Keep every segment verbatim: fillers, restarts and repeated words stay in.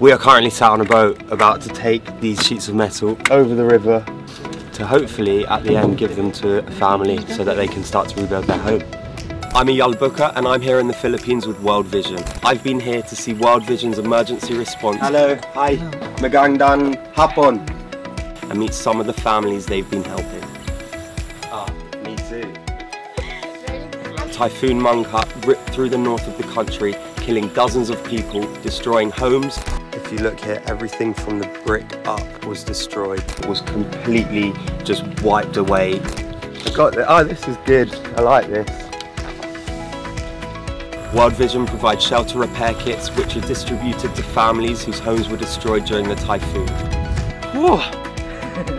We are currently sat on a boat about to take these sheets of metal over the river to hopefully at the end give them to a family so that they can start to rebuild their home. I'm Eyal Booker and I'm here in the Philippines with World Vision. I've been here to see World Vision's emergency response. Hello, hi, magandang hapon. And meet some of the families they've been helping. Ah, oh, me too. Typhoon Mangkhut ripped through the north of the country, killing dozens of people, destroying homes. If you look here, everything from the brick up was destroyed. It was completely just wiped away. I got the, oh, this is good. I like this. World Vision provides shelter repair kits which are distributed to families whose homes were destroyed during the typhoon. Whoa,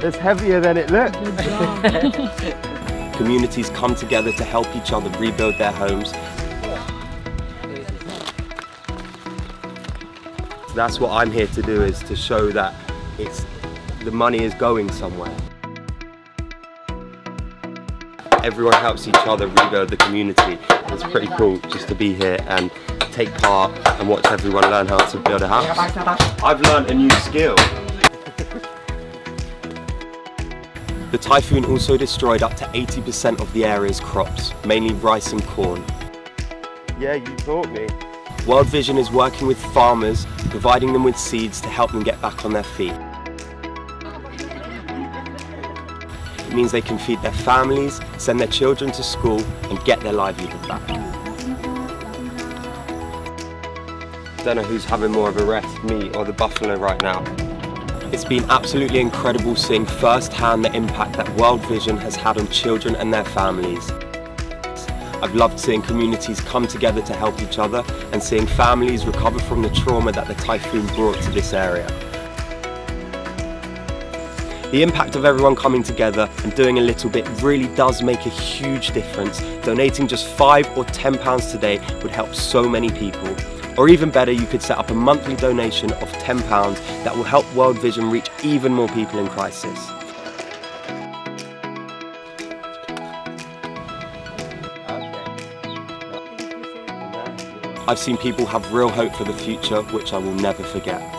it's heavier than it looked. Communities come together to help each other rebuild their homes. That's what I'm here to do, is to show that it's, the money is going somewhere. Everyone helps each other rebuild the community. It's pretty cool just to be here and take part and watch everyone learn how to build a house. I've learned a new skill. The typhoon also destroyed up to eighty percent of the area's crops, mainly rice and corn. Yeah, you taught me. World Vision is working with farmers, providing them with seeds to help them get back on their feet. It means they can feed their families, send their children to school and get their livelihood back. Don't know who's having more of a rest, me or the buffalo right now. It's been absolutely incredible seeing firsthand the impact that World Vision has had on children and their families. I've loved seeing communities come together to help each other and seeing families recover from the trauma that the typhoon brought to this area. The impact of everyone coming together and doing a little bit really does make a huge difference. Donating just five or ten pounds today would help so many people. Or even better, you could set up a monthly donation of ten pounds that will help World Vision reach even more people in crisis. I've seen people have real hope for the future, which I will never forget.